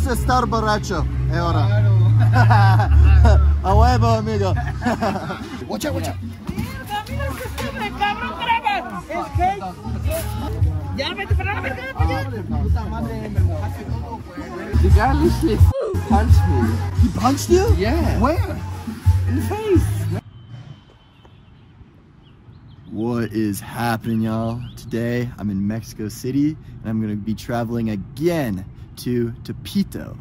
se estar borracho. Es hora. A huevo, amigo. Watch out, watch out. Mierda, mira este estúpido cabrón, traga. Es gay. Ya, vete para la verga, para allá. Puta madre, me mojaste todo, güey. The guy literally punched me. He punched you? Yeah. Where? In the face. What is happening, y'all? Today I'm in Mexico City and I'm gonna be traveling again to Tepito,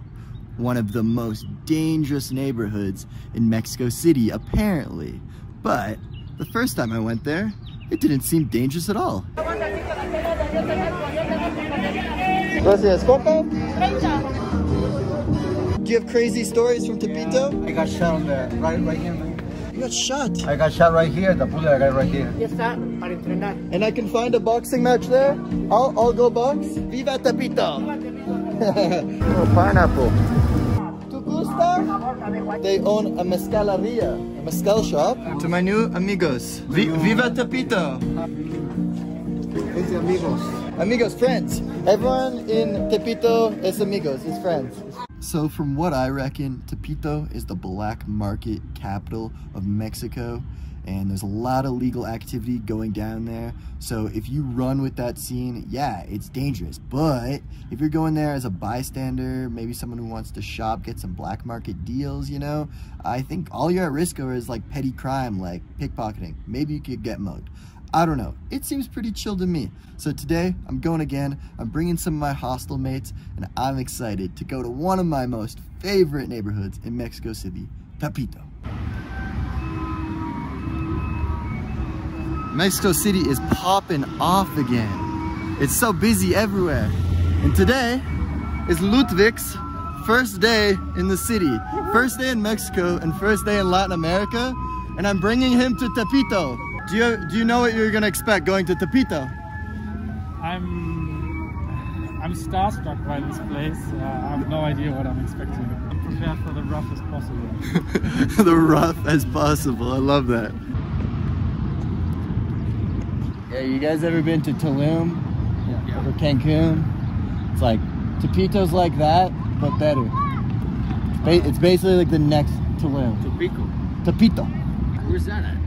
one of the most dangerous neighborhoods in Mexico City, apparently. But the first time I went there, it didn't seem dangerous at all. Do you have crazy stories from Tepito? I got shot on the right hand. You got shot. I got shot right here. The bullet I got right here. Yes, sir. Para entrenar. And I can find a boxing match there. I'll go box. Viva Tepito. Oh, pineapple. Tu gusta? They own a mezcaleria, a mezcal shop. To my new amigos. Viva Tepito. It's amigos. Amigos, friends. Everyone in Tepito is amigos. Is friends. So from what I reckon, Tepito is the black market capital of Mexico, and there's a lot of legal activity going down there. So if you run with that scene, yeah, it's dangerous. But if you're going there as a bystander, maybe someone who wants to shop, get some black market deals, you know, I think all you're at risk of is like petty crime, like pickpocketing. Maybe you could get mugged. I don't know, it seems pretty chill to me. So today, I'm going again, I'm bringing some of my hostel mates, and I'm excited to go to one of my most favorite neighborhoods in Mexico City, Tepito. Mexico City is popping off again. It's so busy everywhere. And today is Ludwig's first day in the city. First day in Mexico and first day in Latin America, and I'm bringing him to Tepito. Do you know what you're gonna expect going to Tepito? I'm starstruck by this place. I have no idea what I'm expecting. I'm prepared for the rough as possible. The rough as possible. I love that. Yeah, you guys ever been to Tulum? Yeah. Or Cancun? It's like Tepito's like that, but better. It's basically like the next Tulum. Tepito. Tepito. Where's that at?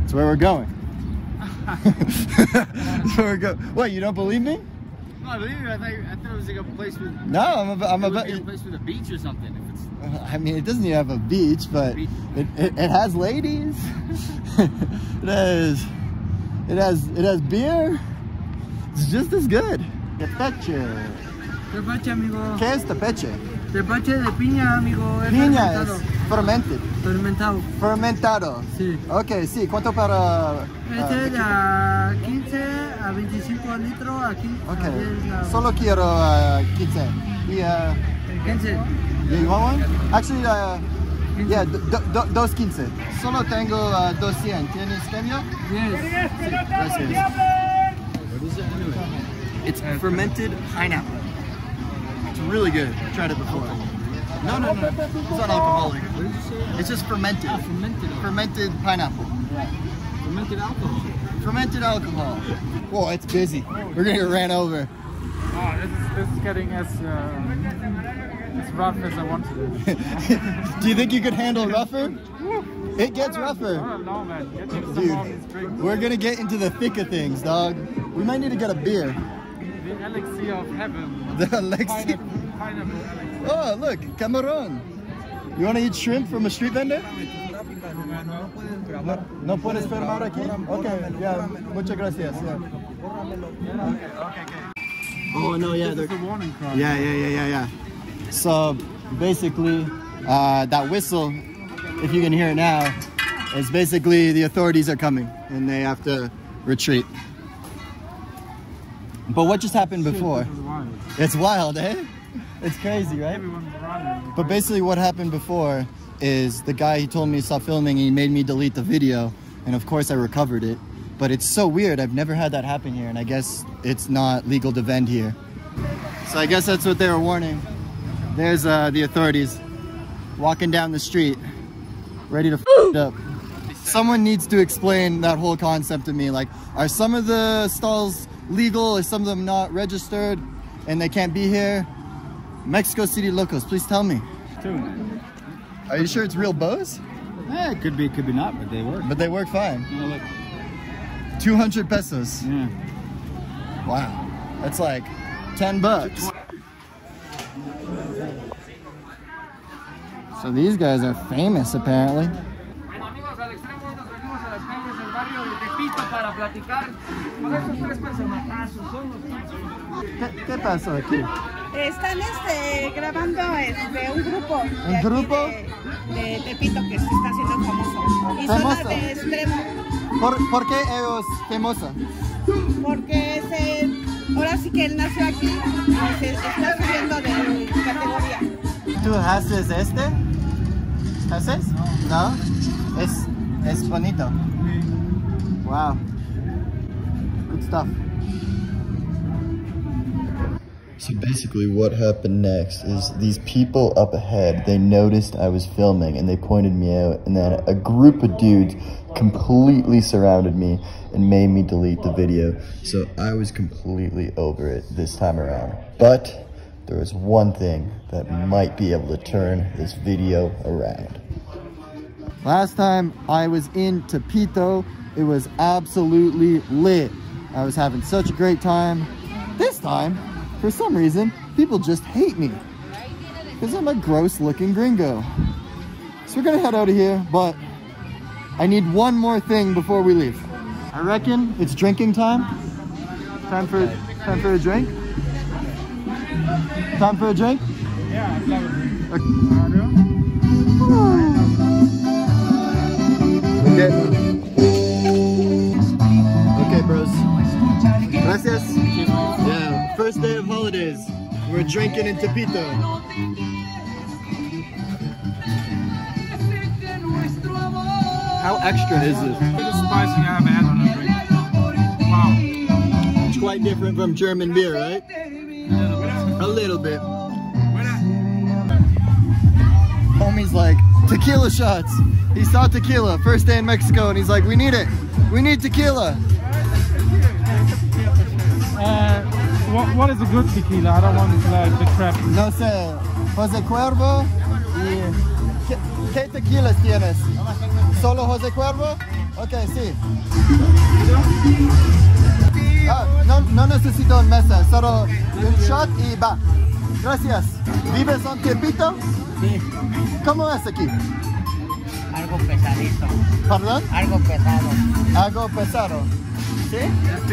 That's where we're going. That's where we're going. What, you don't believe me? No, I believe you. I thought it was like a place with... No, a place with a beach or something. If it's... I mean, it doesn't even have a beach, but it has ladies. It has beer. It's just as good. Tepeche. Tepeche, amigo. ¿Qué es tepeche? Tepeche de piña, amigo. Piña es fermented. Fermentado. Fermentado. Sí. Ok, sí. ¿Cuánto para...? Este es a 15 a 25 litros aquí. Ok. Solo quiero 15. Y, 15. Yeah, you want one? Actually, yeah, dos 15. Solo tengo 200. ¿Tienes cambio? Yes. Sí. Gracias. What is it anyway? It's fermented pineapple. It's really good. I tried it before. No. It's not alcoholic. What did you say? It's just fermented. Oh, fermented pineapple. Yeah. Fermented alcohol. Fermented alcohol. Whoa, it's busy. We're gonna get ran over. Oh, this is getting as rough as I wanted it. Do you think you could handle rougher? It gets rougher. I don't know, man. Dude, we're gonna get into the thick of things, dog. We might need to get a beer. The elixir of heaven. The elixir? Pineapple elixir. Oh, look, camarón. You want to eat shrimp from a street vendor? No puedes filmar aquí? Okay, yeah, muchas gracias. Okay. Oh, no, yeah. There's a warning cry. Yeah. So, basically, that whistle, if you can hear it now, is basically the authorities are coming and they have to retreat. But what just happened before? Shit, it's wild, eh? It's crazy, right? But basically what happened before is the guy, he told me to stop filming, he made me delete the video, and of course I recovered it. But it's so weird, I've never had that happen here, and I guess it's not legal to vend here. So I guess that's what they were warning. There's the authorities walking down the street, ready to f*** it up. Someone needs to explain that whole concept to me, like, are some of the stalls legal, is some of them not registered, and they can't be here? Mexico City locals, please tell me. Two. Are you sure it's real bows? Yeah, it could be not, but they work. But they work fine. Yeah, look. 200 pesos. Yeah. Wow. That's like 10 bucks. So these guys are famous, apparently. ¿Qué pasó aquí? Están grabando un grupo. ¿Un grupo? De Tepito, que se está haciendo famoso. Y son de extremo. ¿Por qué ellos famosos? Porque ahora sí que él nació aquí, se está subiendo de categoría. ¿Tú haces este? ¿Haces? No. Es bonito. Wow. Good stuff. So basically what happened next is these people up ahead, they noticed I was filming and they pointed me out, and then a group of dudes completely surrounded me and made me delete the video. So I was completely over it this time around. But there was one thing that might be able to turn this video around. Last time I was in Tepito, it was absolutely lit. I was having such a great time. This time, for some reason, people just hate me because I'm a gross-looking gringo. So we're gonna head out of here, but I need one more thing before we leave. I reckon it's drinking time. Time for a drink. Time for a drink. Yeah, I'd love a drink. Okay, bros. Gracias. Yeah. First day of holidays. We're drinking in Tepito. How extra is this? It's spicy. I haven't had on a drink. Wow. It's quite different from German beer, right? A little bit. Homie's like, tequila shots. He saw tequila first day in Mexico and he's like, we need it. We need tequila. What is a good tequila? I don't want the crap. No sé. Jose Cuervo. ¿Qué tequilas tienes? Solo Jose Cuervo? Okay, sí. Ah, no necesito mesa, solo un shot y va. Gracias. ¿Vives en Tepito? Sí. ¿Cómo es aquí? Algo pesadito. ¿Perdón? Algo pesado. Algo pesado. ¿Sí?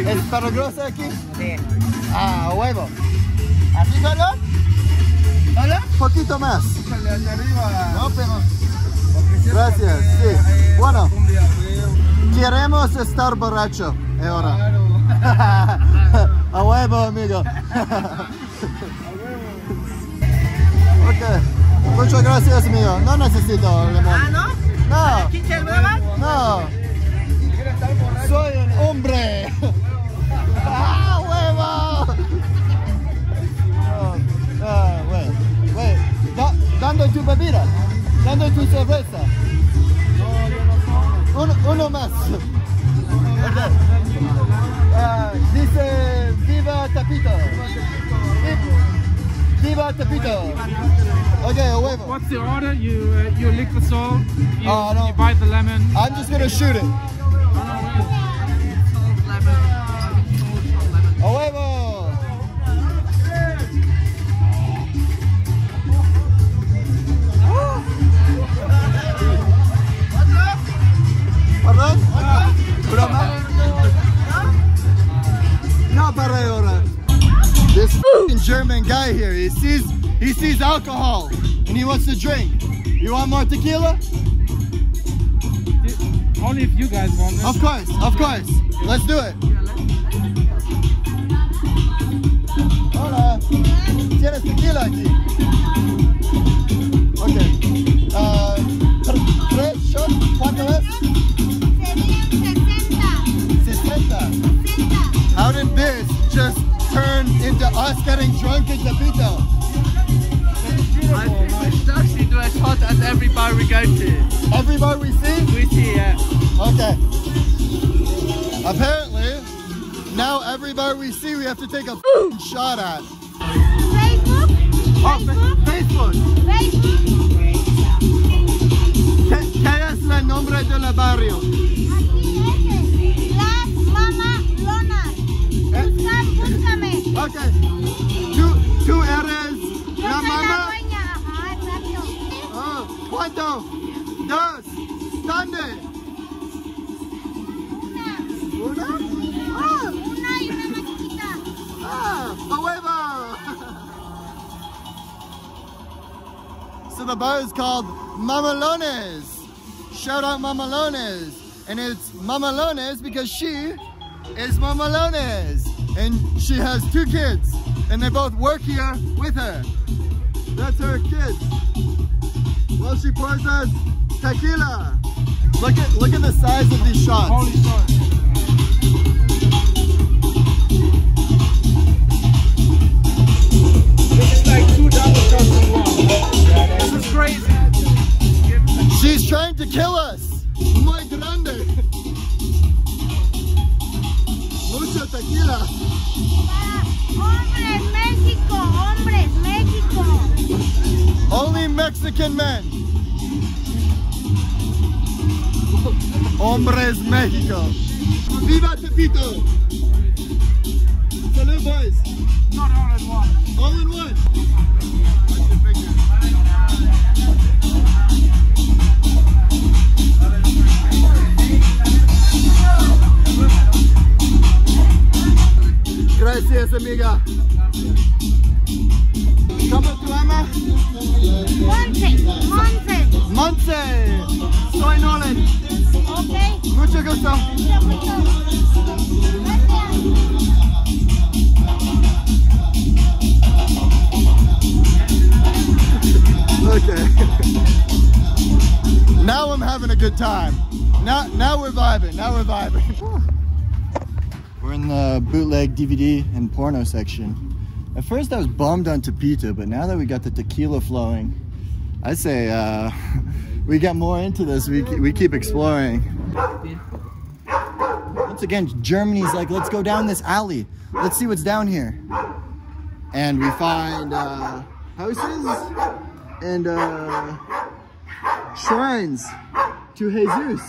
¿Es peligroso aquí? Sí. Ah, huevo. ¿Así calor? ¿Hola? Poquito más. No, pero... Gracias, sí. Bueno. Queremos estar borracho. Es hora. A huevo, amigo. Ok. Muchas gracias, mío. No necesito limón. ¿Ah, no? No. ¿Aquí te muevas? No. Soy un hombre. Ah, huevo. Wait. Dando tu bebida. Dando tu cerveza. No, yo no como. Uno más. Okay. Dice viva Tepito. Viva Tepito. Okay, huevo. What's the order? You lick the salt. You bite the lemon. I'm just gonna shoot it. This German guy here, he sees alcohol and he wants to drink. You want more tequila? Only if you guys want it. Of course. Let's do it. Hola. ¿Tienes tequila aquí? Okay. Tres shots, ¿cuánto es? Serían 60. 60. How did this just turn into us getting drunk in Tepito? I think we should actually do a shot at every bar we go to. Every bar we see? We see, yeah. Okay. Apparently, now every bar we see we have to take a shot at. Facebook? Facebook. ¿Qué es el nombre del barrio? Aquí es Las Mamalonas. Búscame. Ok. ¿Tú eres la mamá? ¿Cuánto? Dos. ¿Dónde? Una. ¿Una? Oh, una y una más chiquita. ¡Ah! ¡A huevo! So the bar is called Mamalones. Shout out Mamalones. And it's Mamalones because she is Mamalones. And she has two kids. And they both work here with her. That's her kids. Well, she pours us tequila. Look at the size of these shots. Holy shit! This is like $2 shots in one. This is crazy. She's trying to kill us. Muy grande. Mucha tequila. Hombres, Mexico. Hombres, Mexico. Only Mexican men. Hombres Mexico. Viva Tepito. Salud, boys. Not all in one. All in one. Gracias, amiga. ¿Cómo te llamas? Monse. Soy Nolan. Ok. Mucho gusto. Okay. Now I'm having a good time. Now we're vibing. Now we're vibing. We're in the bootleg DVD and porno section. At first I was bummed on Tepito, but now that we got the tequila flowing, I say we got more into this, we keep exploring. Once again, Germany's like, let's go down this alley. Let's see what's down here. And we find houses and shrines to Jesus.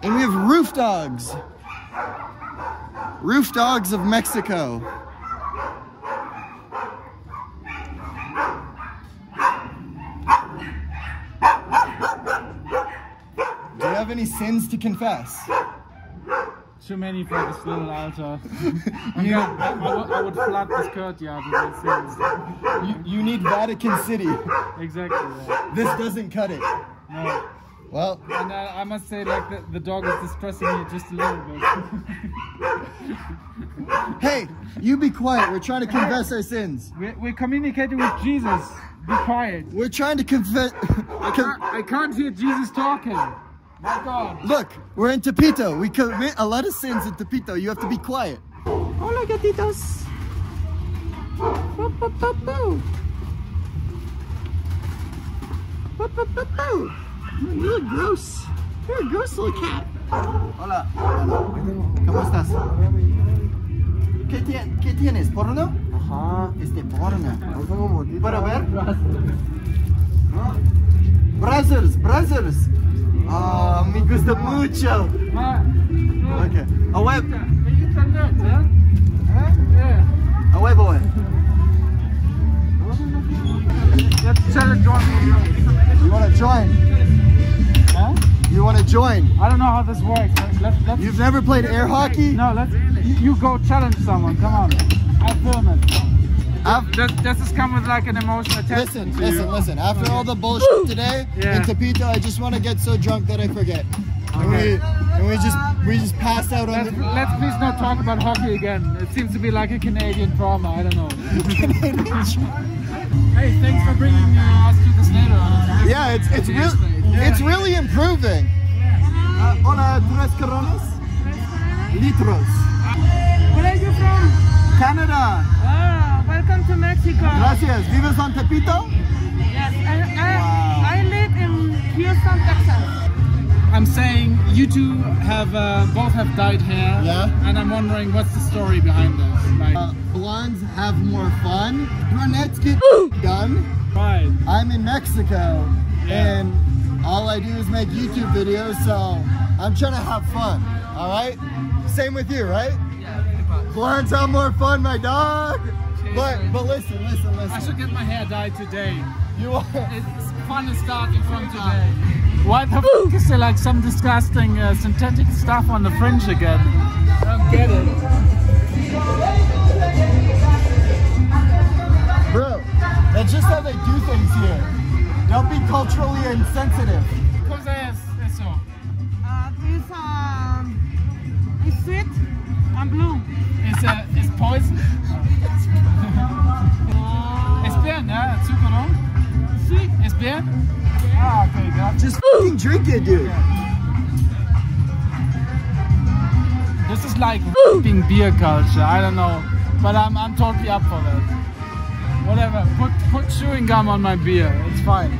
And we have roof dogs. Roof dogs of Mexico. Do you have any sins to confess? Too many for this little altar. Yeah, I would flood this courtyard with my sins. You need Vatican City. Exactly. Right. This doesn't cut it. No. Well, and I must say, like, the dog is distressing me just a little bit. Hey, you be quiet. We're trying to confess our sins. We're communicating with Jesus. Be quiet. We're trying to confess. I can't hear Jesus talking. My God. Look, we're in Tepito. We commit a lot of sins in Tepito. You have to be quiet. Hola, gatitos. Boo, boo, boo, boo. Boo, boo, boo, boo. You look gross. You're a gross little cat. Hola. ¿Cómo estás? ¿Qué tienes? ¿Porno? Ajá. Este porno. ¿Para ver? Brothers. Oh, me gusta mucho. Okay. A huevo. A huevo. You want to join? You want to join? I don't know how this works. Let's You've never played air hockey? No, you go challenge someone. Come on. I'll film it. This has come with like an emotional attachment. Listen. After all the bullshit today in Tepito, I just want to get so drunk that I forget. Okay. And we just passed out on the... Let's please not talk about hockey again. It seems to be like a Canadian trauma. I don't know. Canadian trauma. Hey, thanks for bringing us to this later. Yeah, it's real. Yeah. It's really improving. Hola, tres coronas? Litros. Where are you from? Canada. Ah, welcome to Mexico. Gracias. Vives on Tepito? Yes, I live in Houston, Texas. I'm saying you two have both have dyed hair. Yeah. And I'm wondering what's the story behind this. Like, blondes have more fun. Brunettes get done. Right. I'm in Mexico, yeah, and all I do is make YouTube videos, so I'm trying to have fun. All right. Same with you, right? Yeah. Blondes have more fun, my dog. But listen, listen. I should get my hair dyed today. You are. It's fun starting from today. Why the f is there like some disgusting synthetic stuff on the fringe again? I don't get it. Bro, that's just how they do things here. Don't be culturally insensitive. Cosa es eso? It's sweet and blue. It's poison. Es beer, yeah? It's super long. Sweet. It's beer? Ah, okay, God. Just f***ing drink it, dude. This is like f***ing beer culture. I don't know, but I'm totally up for that. Whatever. Put chewing gum on my beer. It's fine.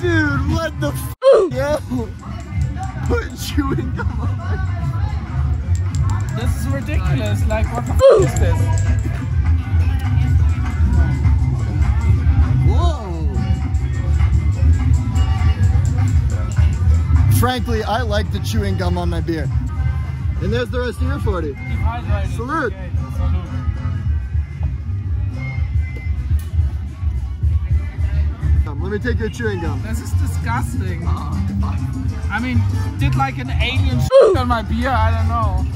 Dude, what the f***? Yeah. Put chewing gum on my beer. This is ridiculous, like what the f is this? Whoa! Frankly, I like the chewing gum on my beer. And there's the rest of your 40. Salute! Okay. Let me take your chewing gum. This is disgusting. I mean, did like an alien shit on my beer, I don't know.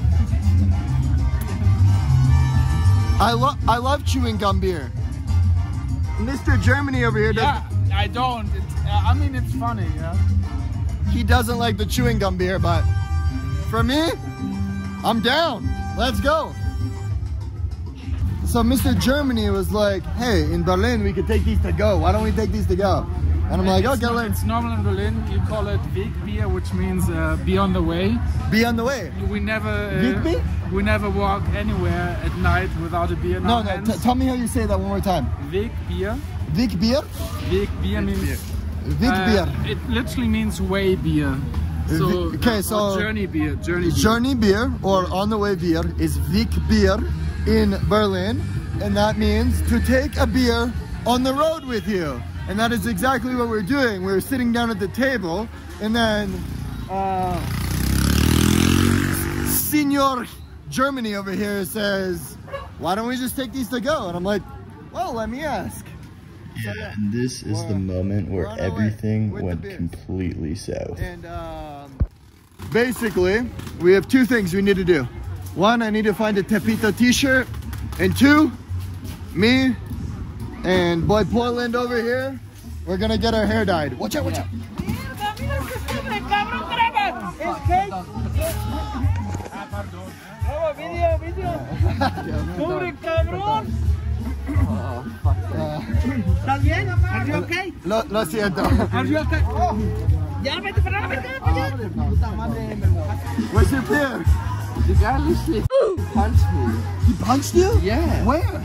I love chewing gum beer. Mr. Germany over here doesn't... Yeah, I don't. I mean, it's funny, yeah? He doesn't like the chewing gum beer, but for me, I'm down. Let's go. So Mr. Germany was like, hey, in Berlin, we could take these to go. Why don't we take these to go? And I'm like, okay, it's normal in Berlin. You call it Wegbier, which means be on the way. Be on the way. We never... Wegbier? We never walk anywhere at night without a beer in our hands. No, tell me how you say that one more time. Wegbier. Wegbier? Wegbier means... Wegbier. It literally means way beer. So, okay, so... Journey beer. Journey beer or on the way beer is Wegbier in Berlin. And that means to take a beer on the road with you. And that is exactly what we're doing. We're sitting down at the table and then... Senor Germany over here says, why don't we just take these to go? And I'm like, well, let me ask. Yeah, so, and this is the moment where everything went completely south. And basically, we have two things we need to do. One, I need to find a Tepito t-shirt. And two, me and boy Portland over here, we're going to get our hair dyed. Watch out, watch out. Lo siento. Where's your beer? The guy literally punched me. He punched you? Yeah. Where?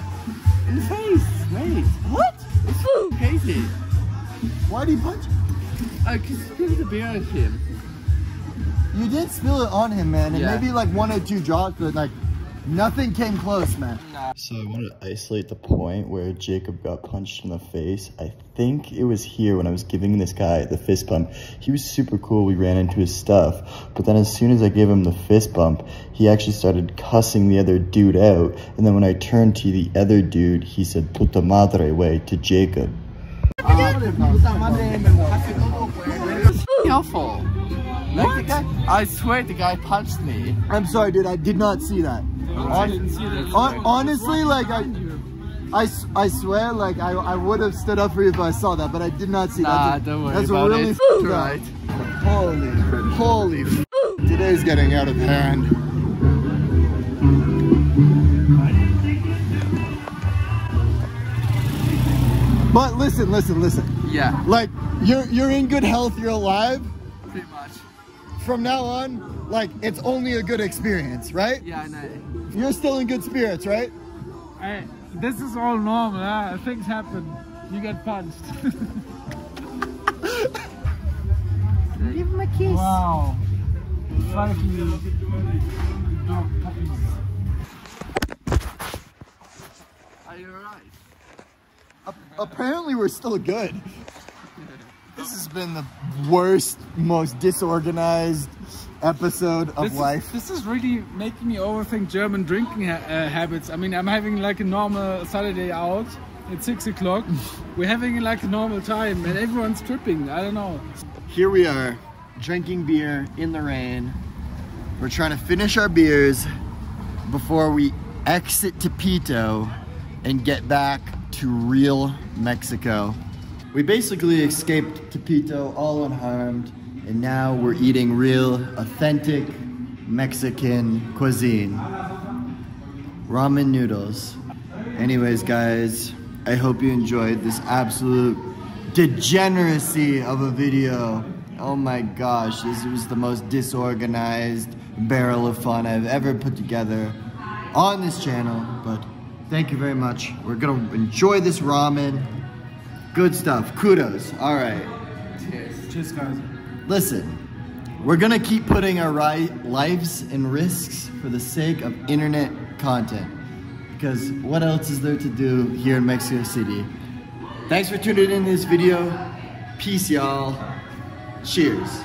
In the face. Wait. What? It's crazy. Why did he punch you? Oh, because he spilled the beer on him. You did spill it on him, man. And yeah, maybe like one or two drops, but like nothing came close, man. So I wanted to isolate the point where Jacob got punched in the face. I think it was here when I was giving this guy the fist bump. He was super cool. We ran into his stuff. But then as soon as I gave him the fist bump, he actually started cussing the other dude out. And then when I turned to the other dude, he said, puta madre, way to Jacob. Awful. Like the guy, I swear the guy punched me. I'm sorry, dude. I did not see that. I didn't see that. Honestly, like I swear, like I would have stood up for you if I saw that, but I did not see that. Don't worry about it. That's really right. Holy, today's getting out of hand. But listen. Yeah. Like you're in good health. You're alive. Pretty much. From now on, like, it's only a good experience, right? Yeah, I know. You're still in good spirits, right? All right. This is all normal, huh? Things happen. You get punched. Give him a kiss. Wow. Are you alright? Apparently we're still good. This has been the worst, most disorganized episode of life. This is really making me overthink German drinking habits. I mean, I'm having like a normal Saturday out at 6 o'clock. We're having like a normal time and everyone's tripping. I don't know. Here we are, drinking beer in the rain. We're trying to finish our beers before we exit Tepito and get back to real Mexico. We basically escaped Tepito all unharmed, and now we're eating real, authentic Mexican cuisine. Ramen noodles. Anyways, guys, I hope you enjoyed this absolute degeneracy of a video. Oh my gosh, this was the most disorganized barrel of fun I've ever put together on this channel, but thank you very much. We're gonna enjoy this ramen. Good stuff. Kudos. All right. Cheers. Cheers, guys. Listen, we're going to keep putting our lives in risks for the sake of internet content, because what else is there to do here in Mexico City? Thanks for tuning in to this video. Peace, y'all. Cheers.